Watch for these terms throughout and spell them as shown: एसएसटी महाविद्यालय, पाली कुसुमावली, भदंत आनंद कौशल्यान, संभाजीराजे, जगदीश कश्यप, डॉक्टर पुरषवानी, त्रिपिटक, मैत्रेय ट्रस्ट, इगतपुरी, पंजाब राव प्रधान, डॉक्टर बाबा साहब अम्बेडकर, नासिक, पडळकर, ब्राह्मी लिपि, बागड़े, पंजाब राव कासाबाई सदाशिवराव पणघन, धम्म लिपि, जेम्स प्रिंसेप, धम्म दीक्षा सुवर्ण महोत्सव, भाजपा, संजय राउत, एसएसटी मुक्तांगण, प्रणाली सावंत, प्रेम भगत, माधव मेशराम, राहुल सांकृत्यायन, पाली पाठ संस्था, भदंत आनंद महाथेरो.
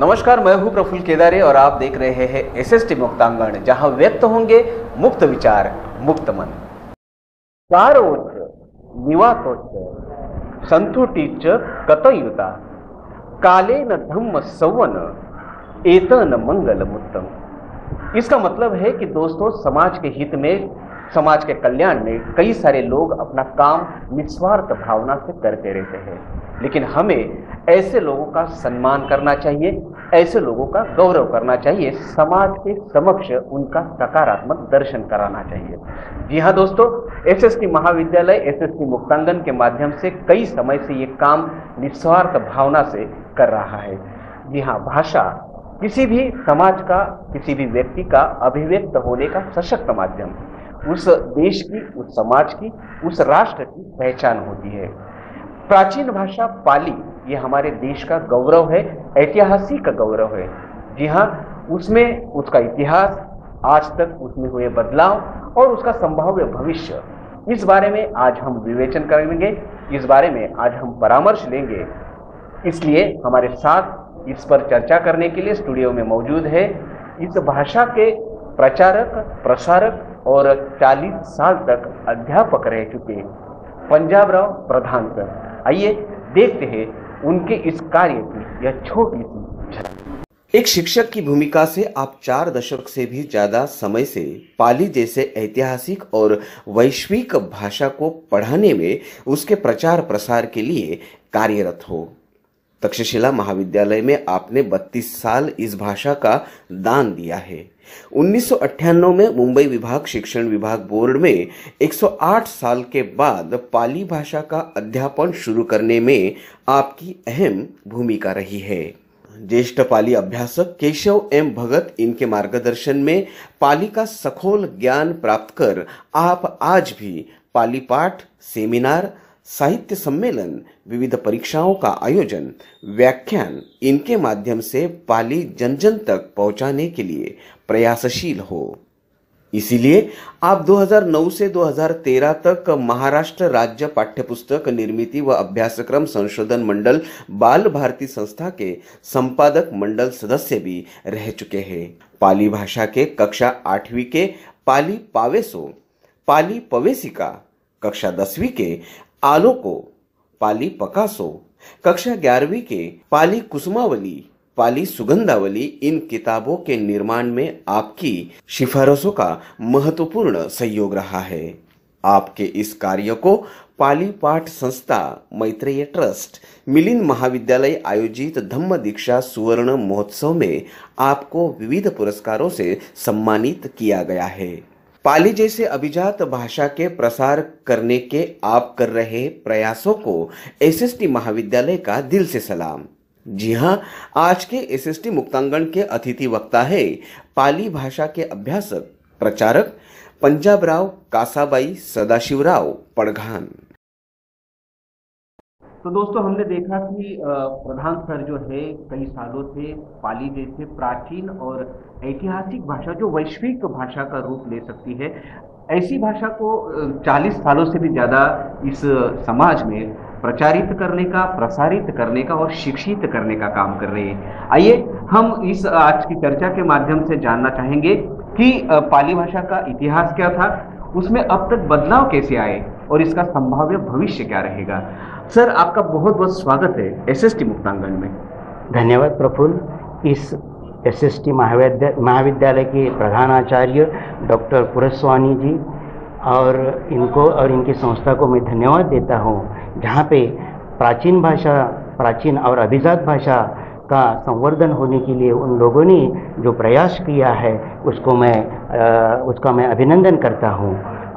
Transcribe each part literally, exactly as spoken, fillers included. नमस्कार, मैं हूं प्रफुल केदारे और आप देख रहे हैं एसएसटी मुक्तांगण, जहां व्यक्त होंगे मुक्त विचार, मुक्त मन। सारोच्च निवातोच्च संतुटीच कतयुता कालेन धम्म सवन एतन मंगलमुत्तम। इसका मतलब है कि दोस्तों, समाज के हित में, समाज के कल्याण में कई सारे लोग अपना काम निस्वार्थ भावना से करते रहते हैं, लेकिन हमें ऐसे लोगों का सम्मान करना चाहिए, ऐसे लोगों का गौरव करना चाहिए, समाज के समक्ष उनका सकारात्मक दर्शन कराना चाहिए। जी हाँ दोस्तों, एसएसटी महाविद्यालय एसएसटी मुक्तांगण के माध्यम से कई समय से ये काम निस्वार्थ भावना से कर रहा है। जी हाँ, भाषा किसी भी समाज का, किसी भी व्यक्ति का अभिव्यक्त होने का सशक्त माध्यम उस देश की, उस समाज की, उस राष्ट्र की पहचान होती है। प्राचीन भाषा पाली ये हमारे देश का गौरव है, ऐतिहासिक गौरव है। जी हाँ, उसमें उसका इतिहास, आज तक उसमें हुए बदलाव और उसका संभाव्य भविष्य, इस बारे में आज हम विवेचन करेंगे, इस बारे में आज हम परामर्श लेंगे। इसलिए हमारे साथ इस पर चर्चा करने के लिए स्टूडियो में मौजूद है इस भाषा के प्रचारक, प्रसारक और चालीस साल तक अध्यापक रह चुके पंजाब राव प्रधान सर। आइए देखते हैं उनके इस कार्य की यह छोटी सी झलक। एक शिक्षक की भूमिका से आप चार दशक से भी ज्यादा समय से पाली जैसे ऐतिहासिक और वैश्विक भाषा को पढ़ाने में, उसके प्रचार प्रसार के लिए कार्यरत हो। तक्षशिला महाविद्यालय में आपने बत्तीस साल इस भाषा का दान दिया है। उन्नीस सौ अट्ठानवे में मुंबई विभाग शिक्षण विभाग बोर्ड में एक सौ आठ साल के बाद पाली भाषा का अध्यापन शुरू करने में आपकी अहम भूमिका रही है। ज्येष्ठ पाली अभ्यासक केशव एम भगत, इनके मार्गदर्शन में पाली का सखोल ज्ञान प्राप्त कर आप आज भी पाली पाठ, सेमिनार, साहित्य सम्मेलन, विविध परीक्षाओं का आयोजन, व्याख्यान, इनके माध्यम से पाली जन जन तक पहुंचाने के लिए प्रयासशील हो। इसीलिए आप दो हज़ार नौ से दो हज़ार तेरह तक महाराष्ट्र राज्य पाठ्यपुस्तक निर्मिती व अभ्यासक्रम संशोधन मंडल, बाल भारती संस्था के संपादक मंडल सदस्य भी रह चुके हैं। पाली भाषा के कक्षा आठवीं के पाली पावेसो, पाली पवेसिका, कक्षा दसवीं के आलोको पाली पकासो, कक्षा ग्यारहवीं के पाली कुसुमावली, पाली सुगंधावली, इन किताबों के निर्माण में आपकी सिफारिशों का महत्वपूर्ण सहयोग रहा है। आपके इस कार्य को पाली पाठ संस्था, मैत्रेय ट्रस्ट, मिलिन महाविद्यालय आयोजित धम्म दीक्षा सुवर्ण महोत्सव में आपको विविध पुरस्कारों से सम्मानित किया गया है। पाली जैसे अभिजात भाषा के प्रसार करने के आप कर रहे प्रयासों को एसएसटी महाविद्यालय का दिल से सलाम। जी हाँ, आज के एसएसटी मुक्तांगण के अतिथि वक्ता है पाली भाषा के अभ्यासक, प्रचारक पंजाब राव कासाबाई सदाशिवराव पणघन। तो दोस्तों, हमने देखा कि प्रधान सर जो है कई सालों से पाली जैसे प्राचीन और ऐतिहासिक भाषा, जो वैश्विक भाषा का रूप ले सकती है, ऐसी भाषा को चालीस सालों से भी ज़्यादा इस समाज में प्रचारित करने का, प्रसारित करने का और शिक्षित करने का काम कर रहे हैं। आइए हम इस आज की चर्चा के माध्यम से जानना चाहेंगे कि पाली भाषा का इतिहास क्या था, उसमें अब तक बदलाव कैसे आए और इसका संभाव्य भविष्य क्या रहेगा। सर, आपका बहुत बहुत स्वागत है एसएसटी मुक्तांगण में। धन्यवाद प्रफुल। इस एसएसटी महाविद्या महाविद्यालय के प्रधानाचार्य डॉक्टर पुरषवानी जी और इनको और इनकी संस्था को मैं धन्यवाद देता हूँ, जहाँ पे प्राचीन भाषा, प्राचीन और अभिजात भाषा का संवर्धन होने के लिए उन लोगों ने जो प्रयास किया है उसको मैं आ, उसका मैं अभिनंदन करता हूँ।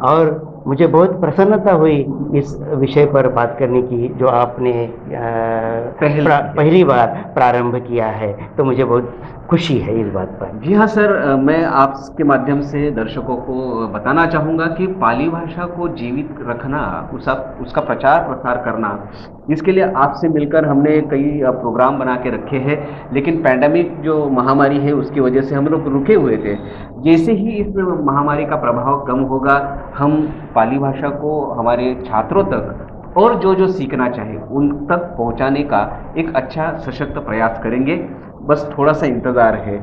और मुझे बहुत प्रसन्नता हुई इस विषय पर बात करने की जो आपने पहली, प्रा, पहली बार प्रारंभ किया है, तो मुझे बहुत खुशी है इस बात पर। जी हाँ सर, मैं आपके माध्यम से दर्शकों को बताना चाहूँगा कि पाली भाषा को जीवित रखना, उसका उसका प्रचार प्रसार करना, इसके लिए आपसे मिलकर हमने कई प्रोग्राम बना के रखे हैं, लेकिन पैंडमिक जो महामारी है उसकी वजह से हम लोग रुके हुए थे। जैसे ही इस महामारी का प्रभाव कम होगा, हम पाली भाषा को हमारे छात्रों तक और जो जो सीखना चाहे उन तक पहुंचाने का एक अच्छा सशक्त प्रयास करेंगे। बस थोड़ा सा इंतज़ार है।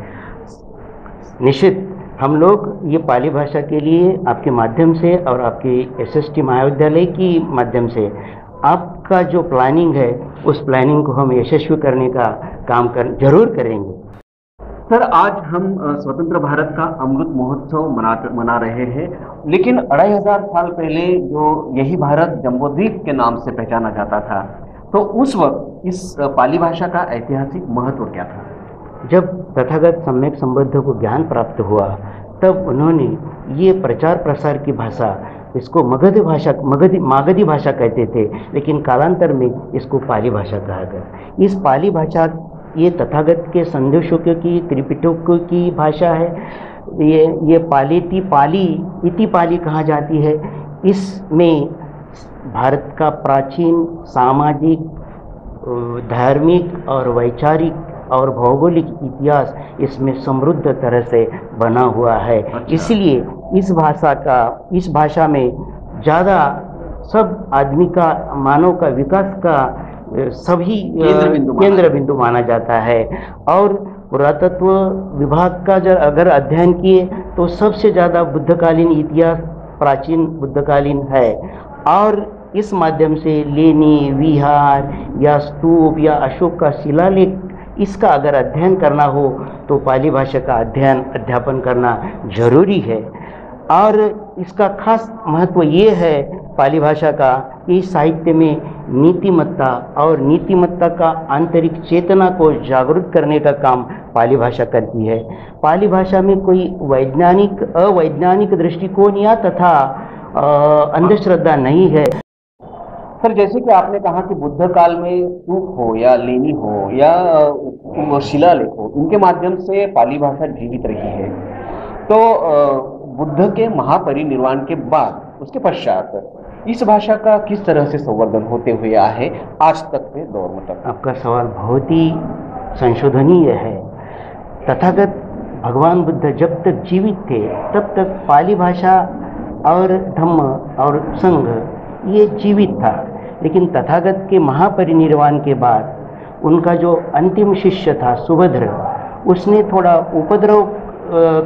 निश्चित हम लोग ये पाली भाषा के लिए आपके माध्यम से और आपके एसएसटी महाविद्यालय की माध्यम से आपका जो प्लानिंग है उस प्लानिंग को हम यशस्वी करने का काम कर जरूर करेंगे। सर, आज हम स्वतंत्र भारत का अमृत महोत्सव मना मना रहे हैं, लेकिन अढ़ाई हजार साल पहले जो यही भारत जम्बोद्वीप के नाम से पहचाना जाता था, तो उस वक्त इस पाली भाषा का ऐतिहासिक महत्व क्या था? जब तथागत सम्यक संबुद्ध को ज्ञान प्राप्त हुआ तब उन्होंने ये प्रचार प्रसार की भाषा, इसको मगधी भाषा मगधी मागधी भाषा कहते थे, लेकिन कालांतर में इसको पाली भाषा कहा गया। इस पाली भाषा ये तथागत के संदेशों की त्रिपिटकों की भाषा है। ये ये पाली ती पाली इति पाली कहा जाती है। इसमें भारत का प्राचीन सामाजिक, धार्मिक और वैचारिक और भौगोलिक इतिहास इसमें समृद्ध तरह से बना हुआ है। अच्छा। इसलिए इस भाषा का इस भाषा में ज़्यादा सब आदमी का, मानव का विकास का सभी केंद्र बिंदु माना जाता है। और पुरातत्व विभाग का जब अगर अध्ययन किए तो सबसे ज़्यादा बुद्धकालीन इतिहास प्राचीन बुद्धकालीन है। और इस माध्यम से लेनी, विहार या स्तूप या अशोक का शिलालेख, इसका अगर अध्ययन करना हो तो पाली भाषा का अध्ययन अध्यापन करना जरूरी है। और इसका खास महत्व ये है पाली भाषा का कि साहित्य में नीतिमत्ता और नीतिमत्ता का आंतरिक चेतना को जागरूक करने का काम पाली भाषा करती है। पाली भाषा में कोई वैज्ञानिक अवैज्ञानिक दृष्टिकोण या तथा अंधश्रद्धा नहीं है। सर, जैसे कि आपने कहा कि बुद्ध काल में स्तूप हो या लेनी हो या शिलालेख हो, इनके माध्यम से पाली भाषा जीवित रही है। तो बुद्ध के महापरिनिर्वाण के बाद, उसके पश्चात इस भाषा का किस तरह से संवर्धन होते हुए आया है आज तक के दौर में? तक आपका सवाल बहुत ही संशोधनीय है। तथागत भगवान बुद्ध जब तक जीवित थे तब तक पाली भाषा और धम्म और संघ ये जीवित था, लेकिन तथागत के महापरिनिर्वाण के बाद उनका जो अंतिम शिष्य था सुभद्र, उसने थोड़ा उपद्रव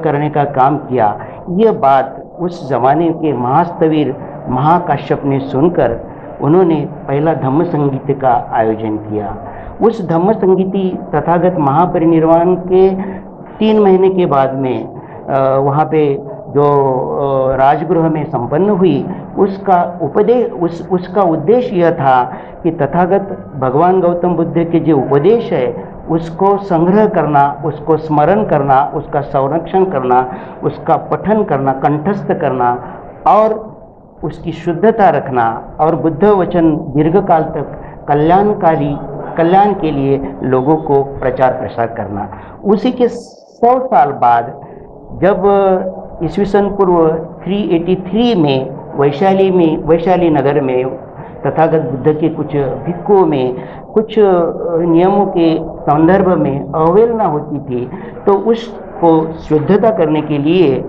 करने का काम किया। ये बात उस जमाने के महास्तवीर महाकाश्यप ने सुनकर उन्होंने पहला धम्म संगीत का आयोजन किया। उस धम्म संगीति तथागत महापरिनिर्वाण के तीन महीने के बाद में वहाँ पे जो राजगृह में संपन्न हुई, उसका उपदेश उस उसका उद्देश्य यह था कि तथागत भगवान गौतम बुद्ध के जो उपदेश है उसको संग्रह करना, उसको स्मरण करना, उसका संरक्षण करना, उसका पठन करना, कंठस्थ करना और उसकी शुद्धता रखना, और बुद्ध वचन दीर्घकाल तक कल्याणकारी कल्याण के लिए लोगों को प्रचार प्रसार करना। उसी के सौ साल बाद जब ईस्वी सन पूर्व तीन सौ तिरासी में वैशाली में वैशाली नगर में तथागत बुद्ध के कुछ भिक्खुओं में कुछ नियमों के संदर्भ में अवहेलना होती थी, तो उसको शुद्धता करने के लिए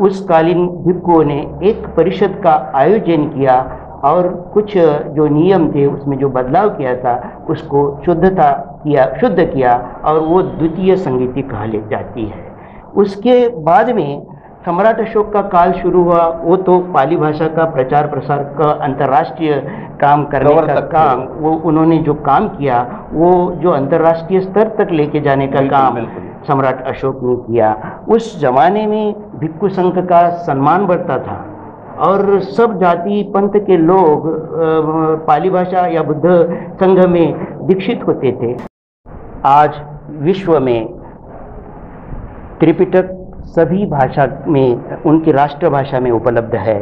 उस कालीन भिक्खुओं ने एक परिषद का आयोजन किया और कुछ जो नियम थे उसमें जो बदलाव किया था उसको शुद्धता किया शुद्ध किया और वो द्वितीय संगीति कहा जाती है। उसके बाद में सम्राट अशोक का काल शुरू हुआ। वो तो पाली भाषा का प्रचार प्रसार का अंतर्राष्ट्रीय काम करने का काम वो उन्होंने जो काम किया वो जो अंतर्राष्ट्रीय स्तर तक लेके जाने का काम सम्राट अशोक ने किया। उस जमाने में भिक्खु संघ का सम्मान बढ़ता था और सब जाति पंथ के लोग पाली भाषा या बुद्ध संघ में दीक्षित होते थे। आज विश्व में त्रिपिटक सभी भाषा में उनकी राष्ट्रभाषा में उपलब्ध है।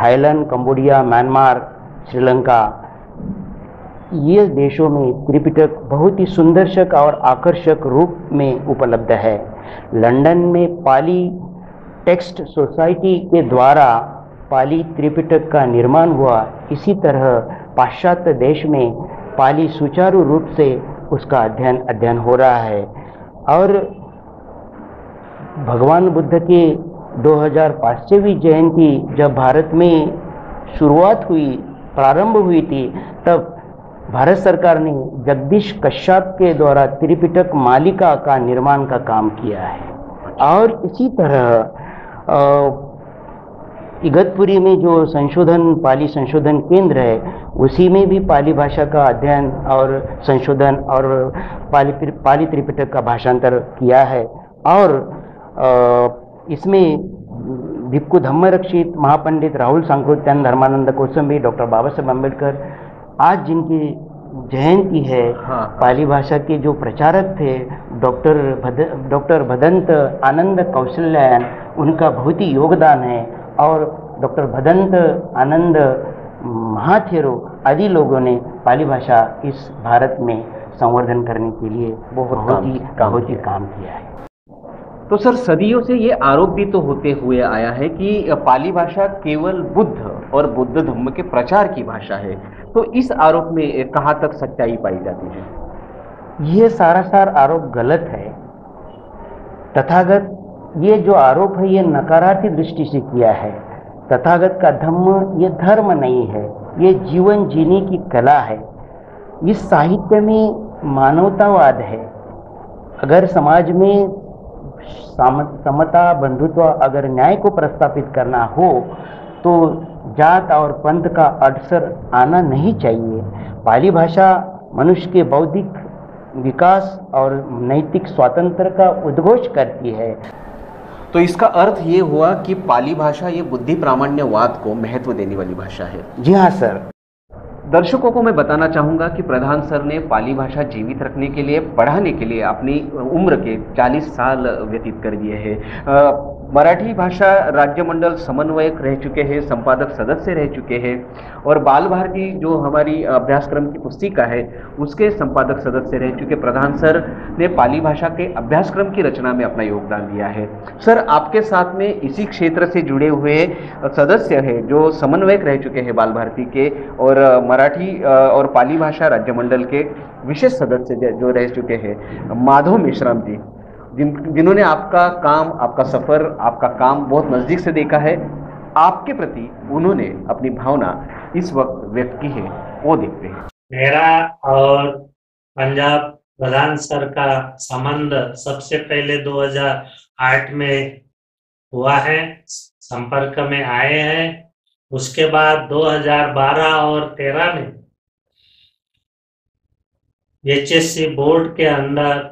थाईलैंड, कंबोडिया, म्यांमार, श्रीलंका, ये देशों में त्रिपिटक बहुत ही सुंदरशक और आकर्षक रूप में उपलब्ध है। लंदन में पाली टेक्स्ट सोसाइटी के द्वारा पाली त्रिपिटक का निर्माण हुआ। इसी तरह पाश्चात्य देश में पाली सुचारू रूप से उसका अध्ययन अध्ययन हो रहा है। और भगवान बुद्ध के दो हज़ार पाँचवीं जयंती जब भारत में शुरुआत हुई प्रारंभ हुई थी, तब भारत सरकार ने जगदीश कश्यप के द्वारा त्रिपिटक मालिका का निर्माण का काम किया है। और इसी तरह इगतपुरी में जो संशोधन पाली संशोधन केंद्र है उसी में भी पाली भाषा का अध्ययन और संशोधन और पाली पाली त्रिपिटक का भाषांतर किया है। और आ, इसमें दीपंकर धम्मरक्षित, महापंडित राहुल सांकृत्यायन, धर्मानंद कोसंबी, डॉक्टर बाबा साहब अम्बेडकर आज जिनकी जयंती है, हाँ। पाली भाषा के जो प्रचारक थे डॉक्टर भद, डॉक्टर भदंत आनंद कौशल्यान, उनका बहुत ही योगदान है। और डॉक्टर भदंत आनंद महाथेरो आदि लोगों ने पाली भाषा इस भारत में संवर्धन करने के लिए बहुत ही बहुत ही काम किया है। तो सर, सदियों से ये आरोप भी तो होते हुए आया है कि पाली भाषा केवल बुद्ध और बुद्ध धर्म के प्रचार की भाषा है, तो इस आरोप में कहाँ तक सच्चाई पाई जाती है? ये सारा सार आरोप गलत है। तथागत ये जो आरोप है ये नकारात्मक दृष्टि से किया है। तथागत का धर्म ये धर्म नहीं है, ये जीवन जीने की कला है। इस साहित्य में मानवतावाद है। अगर समाज में समता, बंधुत्व, अगर न्याय को प्रस्तापित करना हो तो जात और पंथ का अडसर आना नहीं चाहिए। पाली भाषा मनुष्य के बौद्धिक विकास और नैतिक स्वातंत्र का उद्घोष करती है। तो इसका अर्थ ये हुआ कि पाली भाषा ये बुद्धि प्रामाण्यवाद को महत्व देने वाली भाषा है। जी हाँ सर। दर्शकों को मैं बताना चाहूँगा कि प्रधान सर ने पाली भाषा जीवित रखने के लिए, पढ़ाने के लिए अपनी उम्र के चालीस साल व्यतीत कर दिए हैं। मराठी भाषा राज्य मंडल समन्वयक रह चुके हैं, संपादक सदस्य रह चुके हैं, और बाल भारती जो हमारी अभ्यासक्रम की पुस्तिका है उसके संपादक सदस्य रह चुके प्रधान सर ने पाली भाषा के अभ्यासक्रम की रचना में अपना योगदान दिया है। सर, आपके साथ में इसी क्षेत्र से जुड़े हुए सदस्य हैं जो समन्वयक रह चुके हैं बाल भारती के, और मराठी और पाली भाषा राज्य मंडल के विशेष सदस्य जो रह चुके हैं माधव मेशराम जी, जिन जिन्होंने आपका काम, आपका सफ़र, आपका काम बहुत नज़दीक से देखा है। आपके प्रति उन्होंने अपनी भावना इस वक्त व्यक्त की है, वो देखते हैं। मेरा और पंजाब प्रधान सर का संबंध सबसे पहले दो हज़ार आठ में हुआ है, संपर्क में आए हैं। उसके बाद दो हज़ार बारह और तेरह में एच एस सी बोर्ड के अंदर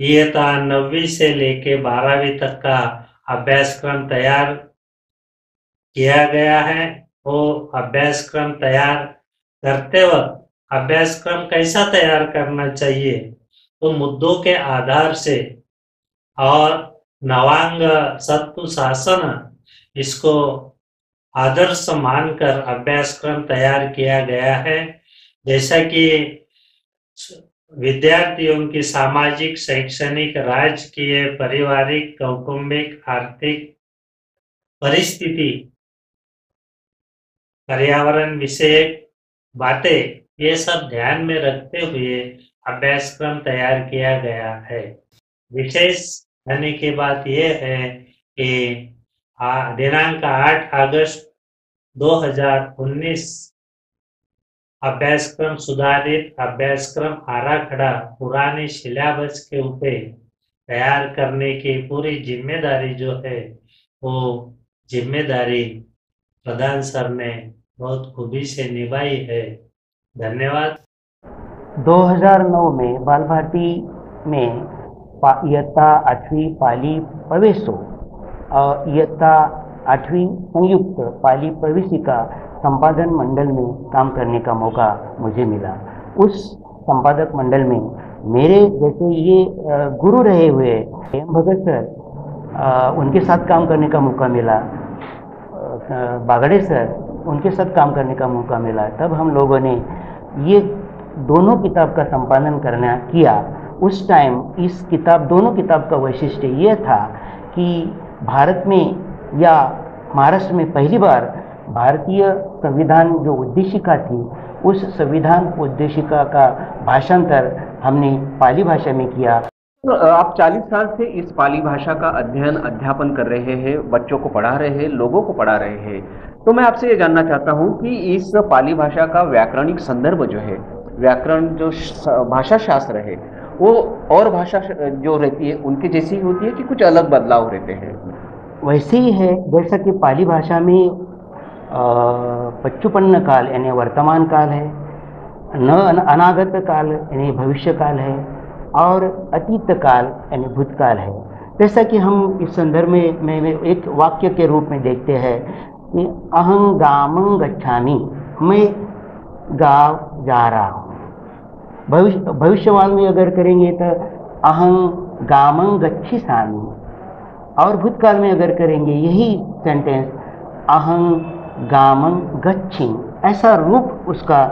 ये था नवीं से लेके बारहवीं तक का अभ्यासक्रम तैयार किया गया है। वो अभ्यासक्रम तैयार करते वक्त अभ्यासक्रम कैसा तैयार करना चाहिए तो मुद्दों के आधार से और नवांग सत्तु शासन इसको आदर्श मानकर अभ्यासक्रम तैयार किया गया है। जैसा कि विद्यार्थियों की सामाजिक, शैक्षणिक, राजकीय, पारिवारिक, कौटुंबिक, आर्थिक परिस्थिति, पर्यावरण विषयक बातें, ये सब ध्यान में रखते हुए अभ्यासक्रम तैयार किया गया है। विशेष होने की बात यह है कि दिनांक आठ अगस्त दो हज़ार उन्नीस अभ्यासक्रम सुधारित अभ्यासक्रम आराखड़ा पुराने सिलेबस के ऊपर तैयार करने की पूरी जिम्मेदारी जो है वो जिम्मेदारी प्रधान सर ने बहुत खूबी से निभाई है। धन्यवाद। दो हज़ार नौ में बाल भारती में इयत्ता आठवीं पाली प्रवेशो और इयत्ता आठवीं संयुक्त पाली प्रवेशिका संपादन मंडल में काम करने का मौका मुझे मिला। उस संपादक मंडल में मेरे जैसे ये गुरु रहे हुए प्रेम भगत सर, उनके साथ काम करने का मौका मिला, बागड़े सर, उनके साथ काम करने का मौका मिला। तब हम लोगों ने ये दोनों किताब का संपादन करना किया। उस टाइम इस किताब, दोनों किताब का वैशिष्ट्य ये था कि भारत में या महाराष्ट्र में पहली बार भारतीय संविधान जो उद्देशिका थी उस संविधान उद्देशिका का भाषांतर हमने पाली भाषा में किया। आप चालीस साल से इस पाली भाषा का अध्ययन अध्यापन कर रहे हैं, बच्चों को पढ़ा रहे हैं, लोगों को पढ़ा रहे हैं, तो मैं आपसे ये जानना चाहता हूँ कि इस पाली भाषा का व्याकरणिक संदर्भ जो है, व्याकरण जो भाषा शास्त्र है वो और भाषा जो रहती है उनकी जैसी ही होती है कि कुछ अलग बदलाव रहते हैं? वैसे ही है जैसा कि पाली भाषा में पचुपन्न काल यानी वर्तमान काल है, न अनागत काल यानी भविष्य काल है, और अतीत काल यानी भूतकाल है। जैसा कि हम इस संदर्भ में, में, में एक वाक्य के रूप में देखते हैं कि अहं गामं गच्छामि, मैं गाँव जा रहा हूँ। भविष्य भविष्यवाणी में अगर करेंगे तो अहं गामं गच्छिसामि, और भूतकाल में अगर करेंगे यही सेंटेंस अहं गामं गच्छि, ऐसा रूप उसका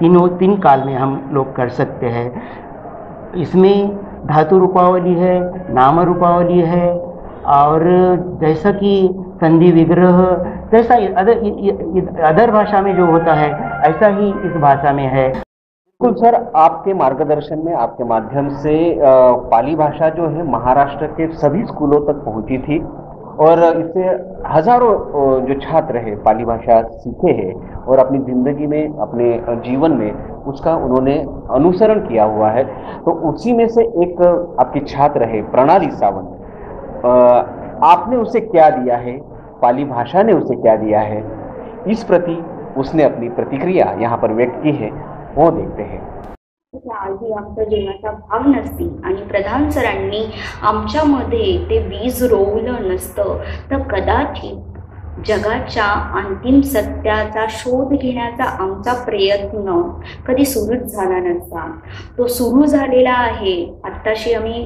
तीनों तीन काल में हम लोग कर सकते हैं। इसमें धातु रूपावली है, नाम रूपावली है, और जैसा कि संधि विग्रह, जैसा अदर अदर भाषा में जो होता है ऐसा ही इस भाषा में है। बिल्कुल सर, आपके मार्गदर्शन में, आपके माध्यम से पाली भाषा जो है महाराष्ट्र के सभी स्कूलों तक पहुंची थी और इससे हजारों जो छात्र हैं पाली भाषा सीखे हैं और अपनी ज़िंदगी में, अपने जीवन में उसका उन्होंने अनुसरण किया हुआ है। तो उसी में से एक आपकी छात्र है प्रणाली सावंत, आपने उसे क्या दिया है, पाली भाषा ने उसे क्या दिया है, इस प्रति उसने अपनी प्रतिक्रिया यहाँ पर व्यक्त की है, वो देखते हैं। आधी आमच्या जीवनाचा भाग नसती आणि प्रधान सरांनी आमच्यामध्ये ते बीज रोवलं नसतं तर कदाचित जगाच्या अंतिम सत्याचा शोध घेण्याचा आमचा प्रयत्न कधी सुरूच झाला नसता। तो सुरू झालेला आहे, आत्ताशी आम्ही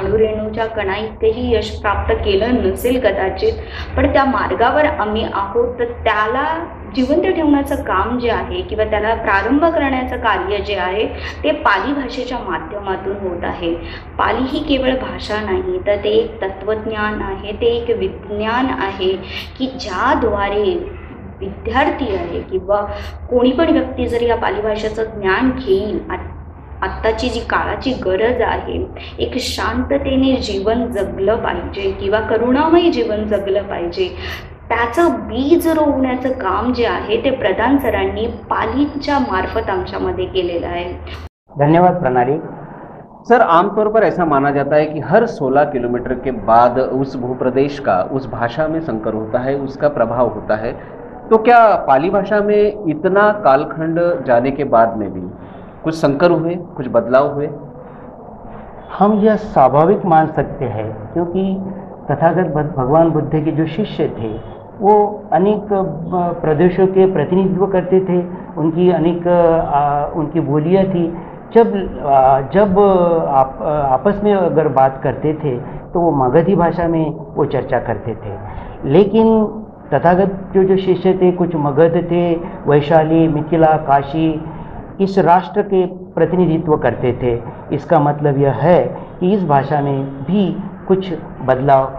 अणुरेणूच्या कणा इतकेही यश प्राप्त केलं नसेल कदाचित, पण त्या मार्गावर आम्ही आहोत तर त्याला जिवंत ठेवण्याचं काम जे आहे किंवा त्याला प्रारंभ करण्याचं कार्य जे आहे ते पाली भाषेच्या माध्यमातून होत आहे। पाली ही केवळ भाषा नाही तर ते एक तत्त्वज्ञान आहे, ते एक विज्ञान आहे की ज्याद्वारे विद्यार्थी आहे किंवा कोणी पण व्यक्ती जरी या पाली भाषेचं ज्ञान घेईल, आत्ताची जी काळाची गरज आहे, एक शांततेने जीवन जगलं पाहिजे किंवा करुणामय जीवन जगलं पाहिजे, त्याचं बीज रोवण्याचं काम जे आहे ते प्रधान सरांनी पालीच्या मार्फत आमच्यामध्ये केलेलं आहे। धन्यवाद प्रणाली सर। आमतौर पर ऐसा माना जाता है कि हर सोलह किलोमीटर के बाद उस भूप्रदेश का, उस भाषा में संकर होता है, उसका प्रभाव होता है, तो क्या पाली भाषा में इतना कालखंड जाने के बाद में भी कुछ संकर हुए, कुछ बदलाव हुए? हम यह स्वाभाविक मान सकते हैं क्योंकि तथागत भगवान बुद्ध के जो शिष्य थे वो अनेक प्रदेशों के प्रतिनिधित्व करते थे, उनकी अनेक उनकी बोलियाँ थी। जब जब आप आपस में अगर बात करते थे तो वो मगधी भाषा में वो चर्चा करते थे, लेकिन तथागत जो जो शिष्य थे कुछ मगध थे, वैशाली, मिथिला, काशी इस राष्ट्र के प्रतिनिधित्व करते थे। इसका मतलब यह है कि इस भाषा में भी कुछ बदलाव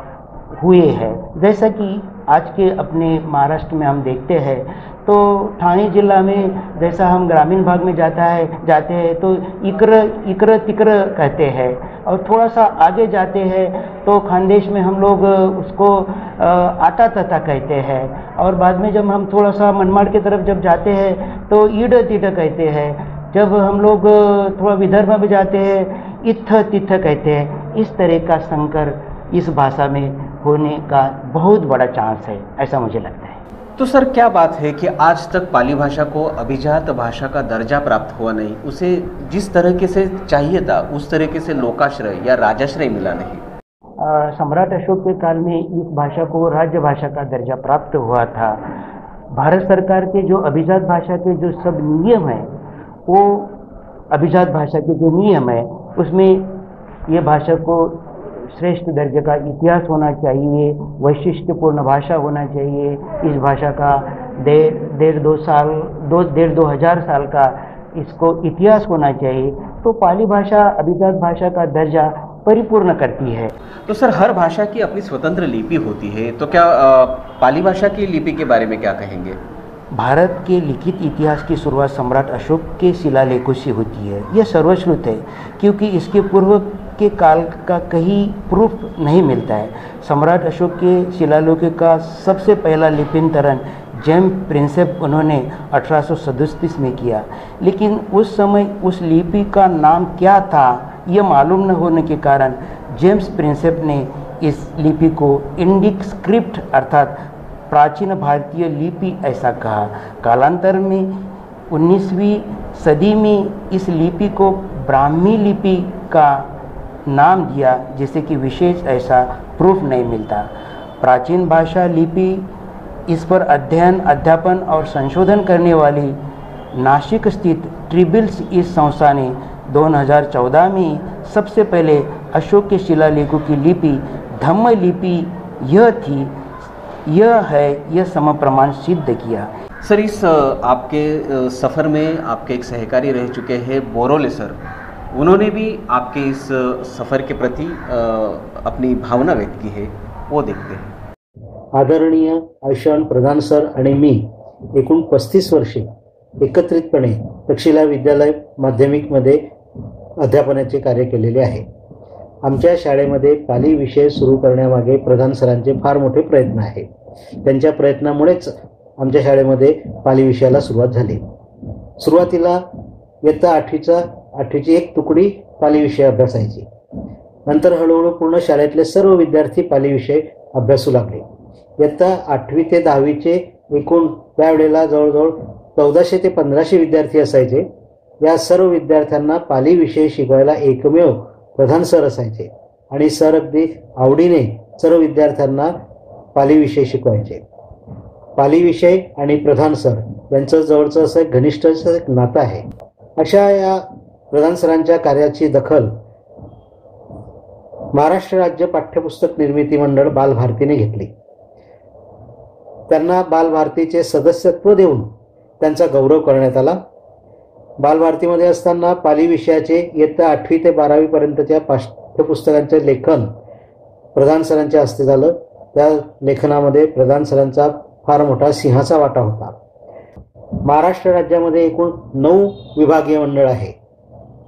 हुए हैं। जैसा कि आज के अपने महाराष्ट्र में हम देखते हैं तो ठाणे जिला में जैसा हम ग्रामीण भाग में जाता है जाते हैं तो इक्र इक्र तिक्र कहते हैं, और थोड़ा सा आगे जाते हैं तो खानदेश में हम लोग उसको आता तथा कहते हैं, और बाद में जब हम थोड़ा सा मनमाड़ की तरफ जब जाते हैं तो ईड तिड कहते हैं, जब हम लोग थोड़ा विदर्भ में जाते हैं इत्थ तित्थ कहते हैं। इस तरह का संकर इस भाषा में होने का बहुत बड़ा चांस है ऐसा मुझे लगता है। तो सर क्या बात है कि आज तक पाली भाषा को अभिजात भाषा का दर्जा प्राप्त हुआ नहीं, उसे जिस तरीके से चाहिए था उस तरीके से लोकाश्रय या राजाश्रय मिला नहीं। सम्राट अशोक के काल में इस भाषा को राज्य भाषा का दर्जा प्राप्त हुआ था। भारत सरकार के जो अभिजात भाषा के जो सब नियम हैं वो अभिजात भाषा के जो नियम है उसमें ये भाषा को श्रेष्ठ दर्जे का इतिहास होना चाहिए, वैशिष्ट्यपूर्ण भाषा होना चाहिए, इस भाषा का डेढ़ डेढ़ दो साल दो डेढ़ दो हज़ार साल का इसको इतिहास होना चाहिए, तो पाली भाषा अभिजात भाषा का दर्जा परिपूर्ण करती है। तो सर हर भाषा की अपनी स्वतंत्र लिपि होती है, तो क्या आ, पाली भाषा की लिपि के बारे में क्या कहेंगे? भारत के लिखित इतिहास की शुरुआत सम्राट अशोक के शिलालेखों से होती है, यह सर्वश्रुत है क्योंकि इसके पूर्व के काल का कहीं प्रूफ नहीं मिलता है। सम्राट अशोक के शिलालेख का सबसे पहला लिपिंतरण जेम्स प्रिंसेप उन्होंने अठारह सौ सैंतीस में किया, लेकिन उस समय उस लिपि का नाम क्या था यह मालूम न होने के कारण जेम्स प्रिंसेप ने इस लिपि को इंडिक स्क्रिप्ट अर्थात प्राचीन भारतीय लिपि ऐसा कहा। कालांतर में उन्नीसवीं सदी में इस लिपि को ब्राह्मी लिपि का नाम दिया, जैसे कि विशेष ऐसा प्रूफ नहीं मिलता। प्राचीन भाषा लिपि इस पर अध्ययन, अध्यापन और संशोधन करने वाली नासिक स्थित ट्रिबिल्स इस संस्था ने दो हज़ार चौदह में सबसे पहले अशोक के शिलालेखों की लिपि धम्म लिपि यह थी, यह है, यह समप्रमाण सिद्ध किया। सर, इस आपके सफ़र में आपके एक सहकारी रह चुके हैं बोरोले सर, उन्होंने भी आपके इस सफ़र के प्रति अपनी भावना व्यक्त की है, वो देखते हैं। आदरणीय आयुष्मान प्रधान सर आणि मी एकूण पस्तीस वर्षे एकत्रितपणे तक्षशिला विद्यालय माध्यमिकमध्ये अध्यापनाचे कार्य केलेले आहे। आमच्या शाळेमध्ये पाली विषय सुरू करण्यामागे प्रधान सरांचे फार मोठे प्रयत्न आहे। त्यांच्या प्रयत्नामुळेच आमच्या शाळेमध्ये पाली विषयाला सुरुवात झाली। सुरुवातीला इयत्ता आठवीचा आठवीची एक तुकडी पाली विषय अभ्यासायची, नंतर हळूहळू पूर्ण शाळेतले सर्व विद्यार्थी पाली विषय अभ्यासू लागले। इयत्ता आठवी ते दहावीचे एकूण त्यावेळेला जवळजवळ चौदाशे ते पंधराशे विद्यार्थी असायचे। या सर्व विद्यार्थ्यांना पाली विषय शिकवायला एकमेव प्रधान सर असायचे आणि सर अगदी आवडीने सर्व विद्यार्थ्यांना पाली विषय शिकवायचे। पाली विषय आणि प्रधान सर यांचं जवळचं असं घनिष्ठ नातं आहे। अशा या प्रधान सरांच्या कार्याची दखल महाराष्ट्र राज्य पाठ्यपुस्तक निर्मिती मंडळ बाल भारतीने घेतली। त्यांना बाल भारतीचे सदस्यत्व देऊन त्यांचा गौरव करण्यात आला। बाल भारतीमध्ये असताना पाली विषयाचे इयत्ता आठवी ते बारावी पर्यंतच्या पाठ्यपुस्तकांचे लेखन प्रधान सरांच्या हस्ते झालं। त्या लेखनामध्ये प्रधान सरांचा फार मोठा सिंहाचा वाटा होता। महाराष्ट्र राज्यामध्ये एकूण नऊ विभागीय मंडळ आहे।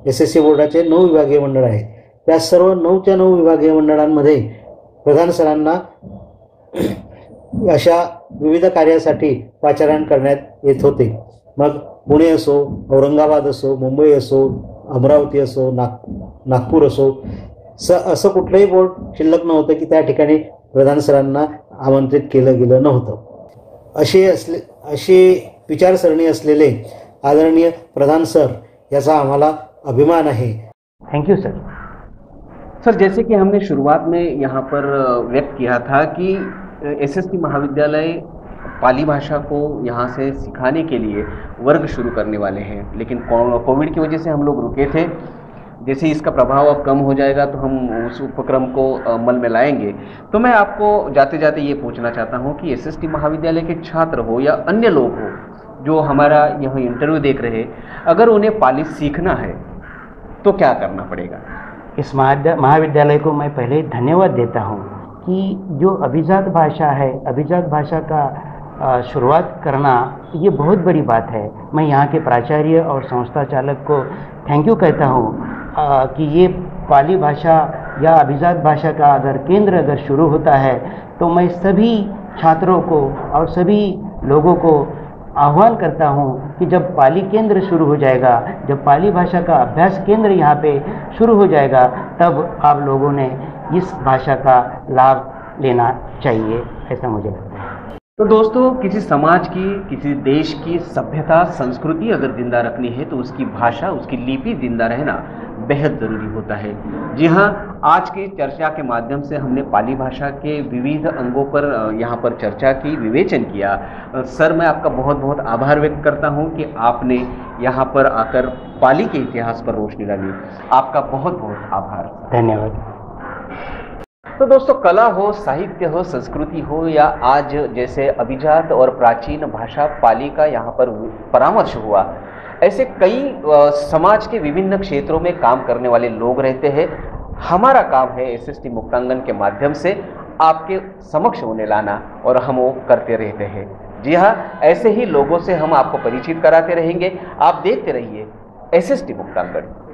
एस एस सी बोर्डाचे नऊ विभागीय मंडळ आहेत। त्या सर्व नऊच्या नऊ विभागीय मंडळांमध्ये प्रधान सरांना अशा विविध कार्यासाठी पाचारण करण्यात येत होते। मग पुणे असो, औरंगाबाद असो, मुंबई असो, अमरावती असो, नाग नागपूर असो, स असं कुठलंही बोर्ड शिल्लक नव्हतं की त्या ठिकाणी प्रधान सरांना आमंत्रित केलं गेलं नव्हतं। असे असले अशी विचारसरणी असलेले आदरणीय प्रधान सर याचा आम्हाला अभिमान है। Thank you sir. सर, जैसे कि हमने शुरुआत में यहाँ पर व्यक्त किया था कि एसएसटी महाविद्यालय पाली भाषा को यहाँ से सिखाने के लिए वर्ग शुरू करने वाले हैं, लेकिन कोविड की वजह से हम लोग रुके थे। जैसे इसका प्रभाव अब कम हो जाएगा तो हम उस उपक्रम को अमल में लाएंगे। तो मैं आपको जाते जाते ये पूछना चाहता हूँ कि एसएसटी महाविद्यालय के छात्र हो या अन्य लोग हो जो हमारा यह इंटरव्यू देख रहे, अगर उन्हें पाली सीखना है तो क्या करना पड़ेगा? इस महाविद्यालय को मैं पहले धन्यवाद देता हूँ कि जो अभिजात भाषा है, अभिजात भाषा का शुरुआत करना ये बहुत बड़ी बात है। मैं यहाँ के प्राचार्य और संस्था चालक को थैंक यू कहता हूँ कि ये पाली भाषा या अभिजात भाषा का अगर केंद्र अगर शुरू होता है तो मैं सभी छात्रों को और सभी लोगों को आह्वान करता हूं कि जब पाली केंद्र शुरू हो जाएगा, जब पाली भाषा का अभ्यास केंद्र यहाँ पे शुरू हो जाएगा, तब आप लोगों ने इस भाषा का लाभ लेना चाहिए, ऐसा मुझे लगता है। तो दोस्तों, किसी समाज की, किसी देश की सभ्यता, संस्कृति अगर जिंदा रखनी है तो उसकी भाषा, उसकी लिपि जिंदा रहना बेहद ज़रूरी होता है। जी हाँ, आज की चर्चा के माध्यम से हमने पाली भाषा के विविध अंगों पर यहाँ पर चर्चा की, विवेचन किया। सर, मैं आपका बहुत बहुत आभार व्यक्त करता हूँ कि आपने यहाँ पर आकर पाली के इतिहास पर रोशनी डाली। आपका बहुत बहुत आभार, धन्यवाद। तो दोस्तों, कला हो, साहित्य हो, संस्कृति हो या आज जैसे अभिजात और प्राचीन भाषा पाली का यहाँ पर परामर्श हुआ, ऐसे कई समाज के विभिन्न क्षेत्रों में काम करने वाले लोग रहते हैं। हमारा काम है एसएसटी मुक्तांगण के माध्यम से आपके समक्ष उन्हें लाना, और हम वो करते रहते हैं। जी हाँ, ऐसे ही लोगों से हम आपको परिचित कराते रहेंगे। आप देखते रहिए एसएसटी मुक्तांगण।